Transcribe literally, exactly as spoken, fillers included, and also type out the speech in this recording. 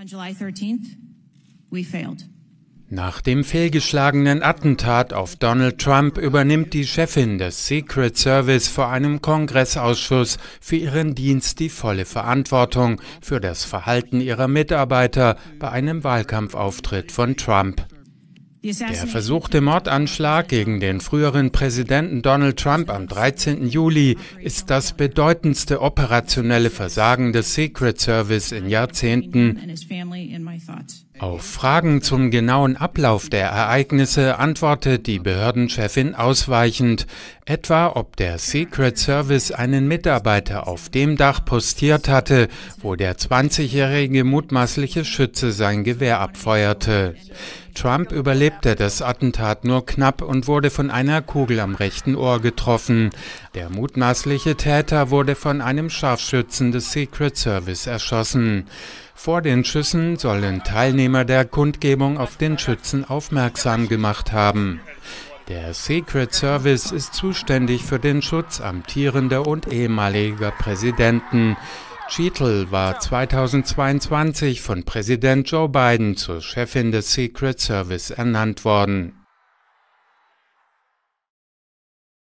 On July thirteenth, we failed. Nach dem fehlgeschlagenen Attentat auf Donald Trump übernimmt die Chefin des Secret Service vor einem Kongressausschuss für ihren Dienst die volle Verantwortung für das Verhalten ihrer Mitarbeiter bei einem Wahlkampfauftritt von Trump. Der versuchte Mordanschlag gegen den früheren Präsidenten Donald Trump am dreizehnten Juli ist das bedeutendste operationelle Versagen des Secret Service in Jahrzehnten. Auf Fragen zum genauen Ablauf der Ereignisse antwortet die Behördenchefin ausweichend, etwa ob der Secret Service einen Mitarbeiter auf dem Dach postiert hatte, wo der zwanzigjährige mutmaßliche Schütze sein Gewehr abfeuerte. Trump überlebte das Attentat nur knapp und wurde von einer Kugel am rechten Ohr getroffen. Der mutmaßliche Täter wurde von einem Scharfschützen des Secret Service erschossen. Vor den Schüssen sollen Teilnehmer der Kundgebung auf den Schützen aufmerksam gemacht haben. Der Secret Service ist zuständig für den Schutz amtierender und ehemaliger Präsidenten. Cheatle war zweitausendzweiundzwanzig von Präsident Joe Biden zur Chefin des Secret Service ernannt worden.